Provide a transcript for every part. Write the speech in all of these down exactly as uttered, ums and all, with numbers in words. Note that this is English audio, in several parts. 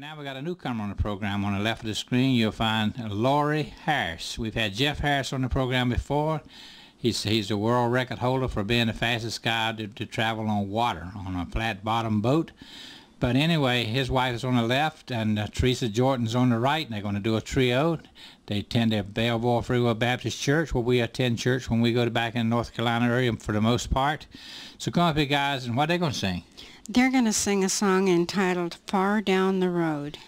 Now we got a newcomer on the program. On the left of the screen, you'll find Laurie Harris. We've had Jeff Harris on the program before. He's he's the world record holder for being the fastest guy to, to travel on water on a flat-bottom boat. But anyway, his wife is on the left, and uh, Teresa Jordan's on the right, and they're going to do a trio. They attend the Belleville Free Will Baptist Church, where we attend church when we go back in the North Carolina area for the most part. So come up here, guys, and what are they going to sing? They're going to sing a song entitled Far Down the Road.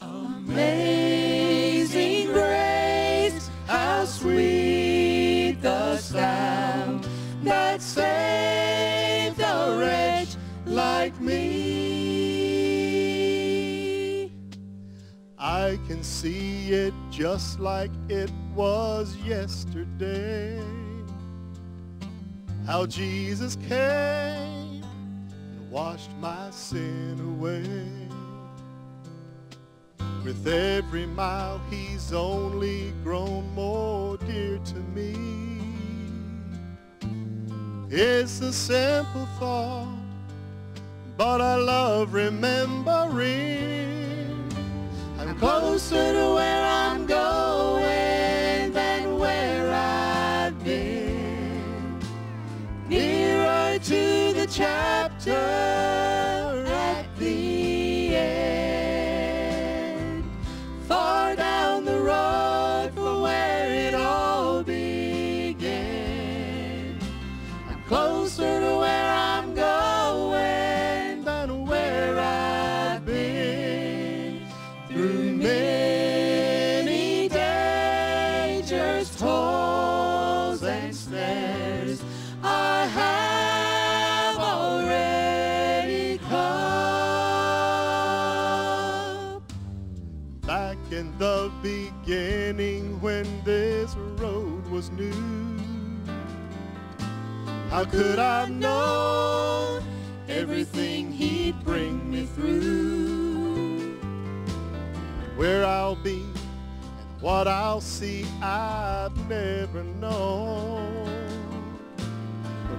Amazing grace, how sweet the sound that saved a wretch like me. I can see it just like it was yesterday, how Jesus came and washed my sin away. With every mile he's only grown more dear to me. It's a simple thought, but I love remembering. I'm closer to where I'm going than where I've been, nearer to the chapter at the end, far down the road from where it all began. I'm closer to where I'm going than where I've been, through many dangers, toils and snares. I have already come. Back in the beginning, when this road was new, how could I know everything he'd bring me through? Where I'll be and what I'll see, I've never known.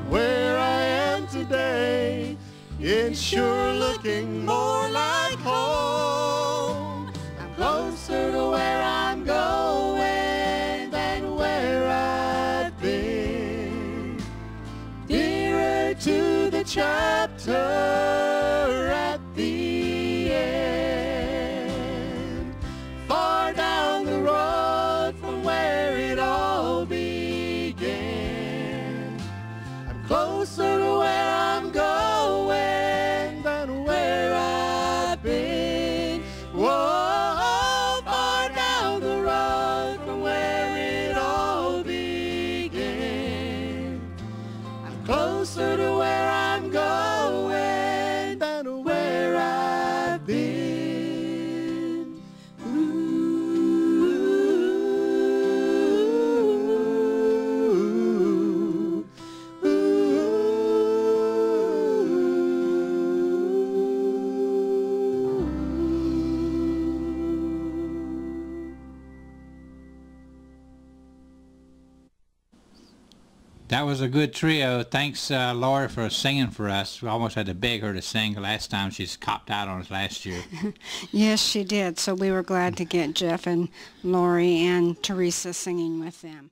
Where I am today, it's sure looking more like home. I'm closer to where I'm going than where I've been, nearer to the chapter at the end, far down the road from where it all began. Closer to where I'm going than where I've been. Whoa, far down the road from where it all began. I'm closer to where I'm going than where I've been. That was a good trio. Thanks, uh, Laurie, for singing for us. We almost had to beg her to sing last time. She's copped out on us last year. Yes, she did. So we were glad to get Jeff and Laurie and Teresa singing with them.